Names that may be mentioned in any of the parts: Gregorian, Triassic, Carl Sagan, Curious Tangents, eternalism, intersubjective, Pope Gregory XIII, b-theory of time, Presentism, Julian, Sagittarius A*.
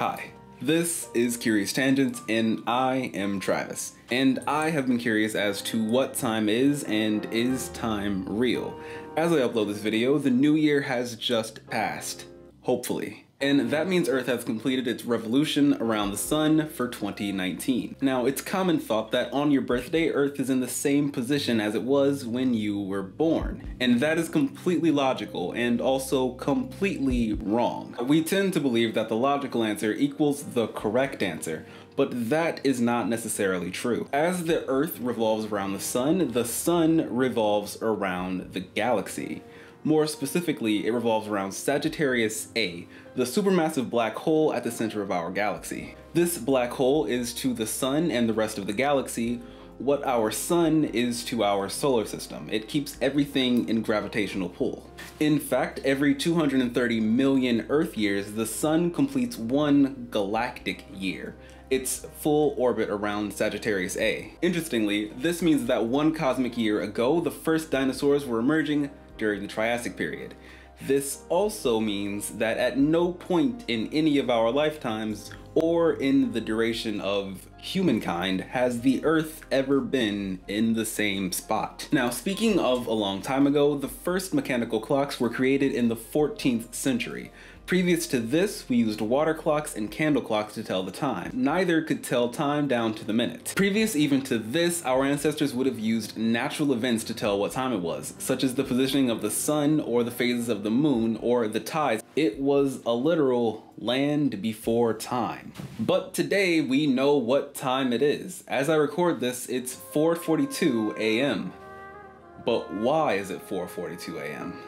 Hi, this is Curious Tangents, and I am Travis. And I have been curious as to what time is, and is time real? As I upload this video, the new year has just passed. Hopefully. And that means Earth has completed its revolution around the sun for 2019. Now, it's common thought that on your birthday, Earth is in the same position as it was when you were born. And that is completely logical and also completely wrong. We tend to believe that the logical answer equals the correct answer, but that is not necessarily true. As the Earth revolves around the sun revolves around the galaxy. More specifically, it revolves around Sagittarius A, the supermassive black hole at the center of our galaxy. This black hole is to the sun and the rest of the galaxy what our sun is to our solar system. It keeps everything in gravitational pull. In fact, every 230 million Earth years, the sun completes one galactic year, its full orbit around Sagittarius A. Interestingly, this means that one cosmic year ago, the first dinosaurs were emerging during the Triassic period. This also means that at no point in any of our lifetimes or in the duration of humankind has the Earth ever been in the same spot. Now, speaking of a long time ago, the first mechanical clocks were created in the 14th century. Previous to this, we used water clocks and candle clocks to tell the time. Neither could tell time down to the minute. Previous even to this, our ancestors would have used natural events to tell what time it was, such as the positioning of the sun or the phases of the moon or the tides. It was a literal land before time. But today we know what time it is. As I record this, it's 4:42 a.m. But why is it 4:42 a.m.?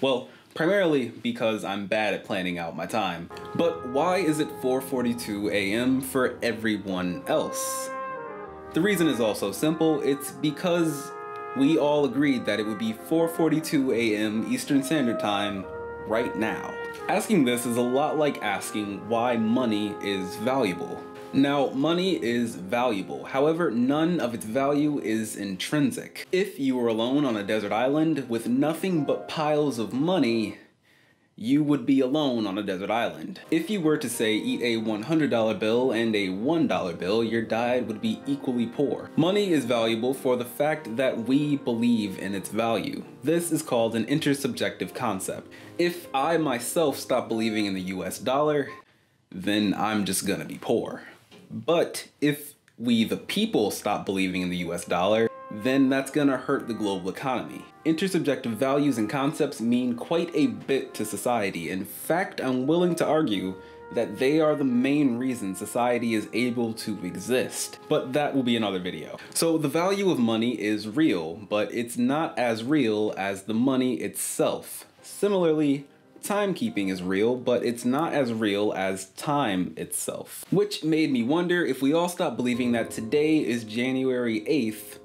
Well, primarily because I'm bad at planning out my time. But why is it 4:42 a.m. for everyone else? The reason is also simple. It's because we all agreed that it would be 4:42 a.m. Eastern Standard Time right now. Asking this is a lot like asking why money is valuable. Now, money is valuable, however, none of its value is intrinsic. If you were alone on a desert island with nothing but piles of money, you would be alone on a desert island. If you were to, say, eat a $100 bill and a $1 bill, your diet would be equally poor. Money is valuable for the fact that we believe in its value. This is called an intersubjective concept. If I myself stop believing in the US dollar, then I'm just gonna be poor. But if we the people stop believing in the US dollar, then that's gonna hurt the global economy. Intersubjective values and concepts mean quite a bit to society. In fact, I'm willing to argue that they are the main reason society is able to exist. But that will be another video. So the value of money is real, but it's not as real as the money itself. Similarly, timekeeping is real, but it's not as real as time itself. Which made me wonder, if we all stop believing that today is January 8th,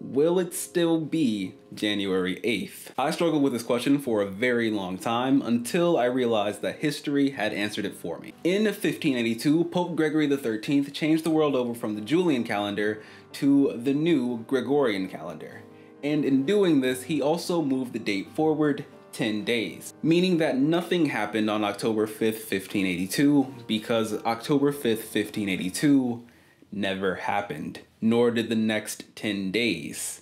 will it still be January 8th? I struggled with this question for a very long time until I realized that history had answered it for me. In 1582, Pope Gregory XIII changed the world over from the Julian calendar to the new Gregorian calendar. And in doing this, he also moved the date forward 10 days, meaning that nothing happened on October 5th, 1582, because October 5th, 1582 never happened, nor did the next 10 days.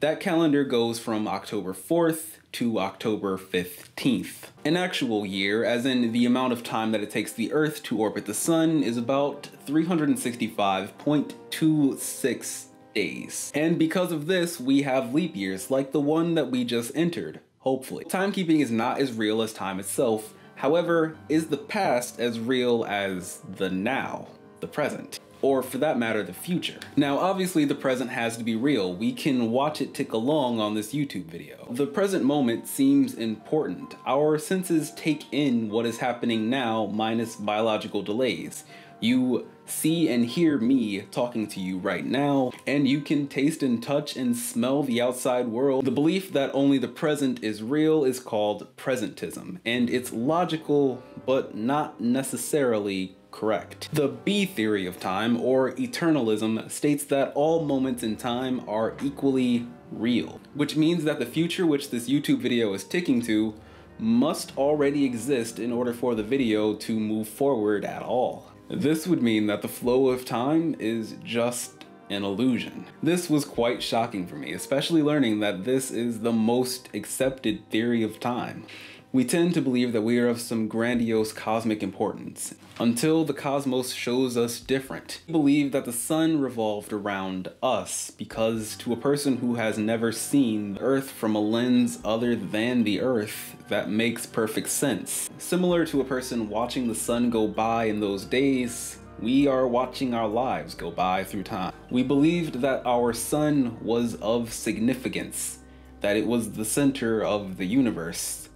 That calendar goes from October 4th to October 15th. An actual year, as in the amount of time that it takes the Earth to orbit the sun, is about 365.26 days. And because of this, we have leap years like the one that we just entered. Hopefully. Timekeeping is not as real as time itself. However, is the past as real as the now, the present? Or for that matter, the future? Now, obviously the present has to be real. We can watch it tick along on this YouTube video. The present moment seems important. Our senses take in what is happening now minus biological delays. You see and hear me talking to you right now, and you can taste and touch and smell the outside world. The belief that only the present is real is called presentism, and it's logical, but not necessarily correct. The B theory of time, or eternalism, states that all moments in time are equally real, which means that the future which this YouTube video is ticking to must already exist in order for the video to move forward at all. This would mean that the flow of time is just an illusion. This was quite shocking for me, especially learning that this is the most accepted theory of time. We tend to believe that we are of some grandiose cosmic importance, until the cosmos shows us different. We believe that the sun revolved around us because to a person who has never seen the Earth from a lens other than the Earth, that makes perfect sense. Similar to a person watching the sun go by in those days, we are watching our lives go by through time. We believed that our sun was of significance, that it was the center of the universe,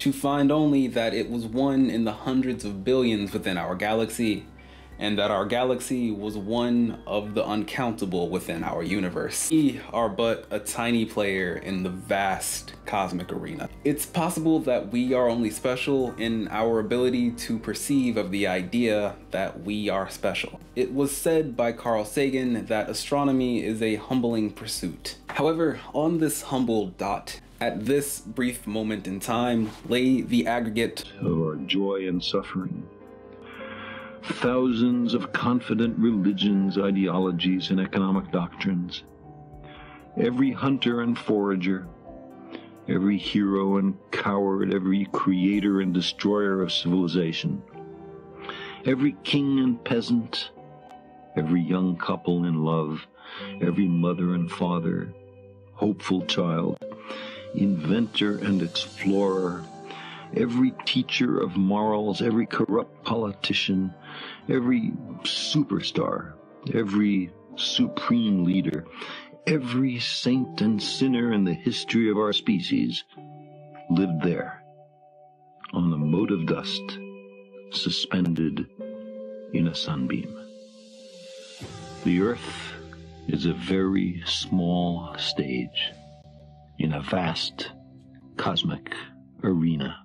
to find only that it was one in the hundreds of billions within our galaxy, and that our galaxy was one of the uncountable within our universe. We are but a tiny player in the vast cosmic arena. It's possible that we are only special in our ability to perceive of the idea that we are special. It was said by Carl Sagan that astronomy is a humbling pursuit. However, on this humble dot, at this brief moment in time, lay the aggregate of our joy and suffering. Thousands of confident religions, ideologies, and economic doctrines. Every hunter and forager, every hero and coward, every creator and destroyer of civilization. Every king and peasant, every young couple in love, every mother and father, hopeful child, inventor and explorer, every teacher of morals, every corrupt politician, every superstar, every supreme leader, every saint and sinner in the history of our species lived there, on a mote of dust, suspended in a sunbeam. The Earth is a very small stage in a vast cosmic arena.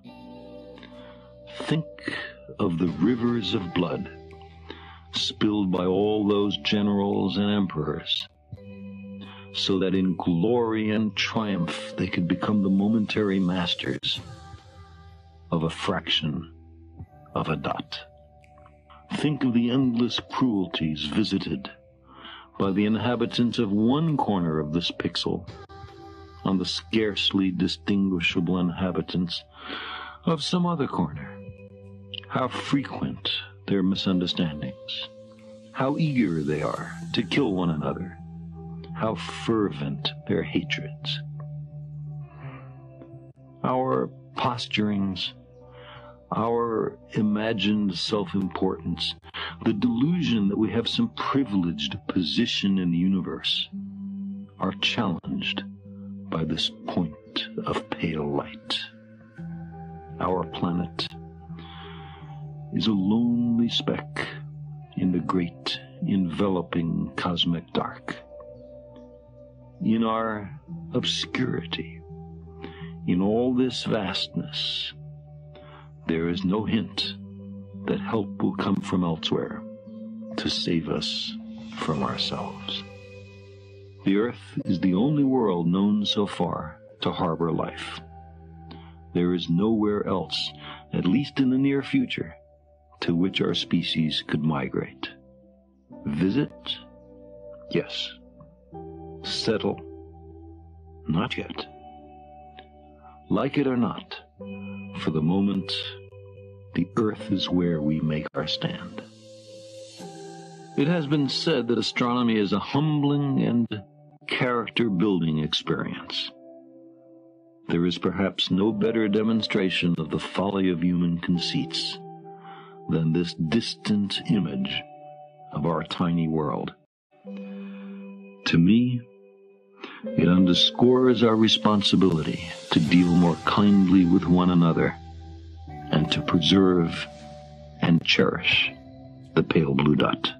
Think of the rivers of blood spilled by all those generals and emperors, so that in glory and triumph they could become the momentary masters of a fraction of a dot. Think of the endless cruelties visited by the inhabitants of one corner of this pixel on the scarcely distinguishable inhabitants of some other corner. How frequent their misunderstandings, how eager they are to kill one another, how fervent their hatreds. Our posturings, our imagined self-importance, the delusion that we have some privileged position in the universe, are challenged by this point of pale light. Our planet is a lonely speck in the great enveloping cosmic dark. In our obscurity, in all this vastness, there is no hint that help will come from elsewhere to save us from ourselves. The Earth is the only world known so far to harbor life. There is nowhere else, at least in the near future, to which our species could migrate. Visit? Yes. Settle? Not yet. Like it or not, for the moment, the Earth is where we make our stand. It has been said that astronomy is a humbling and character-building experience. There is perhaps no better demonstration of the folly of human conceits than this distant image of our tiny world. To me, it underscores our responsibility to deal more kindly with one another and to preserve and cherish the pale blue dot,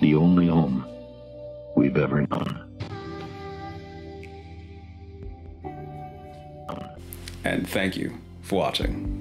the only home we've ever known. And thank you for watching.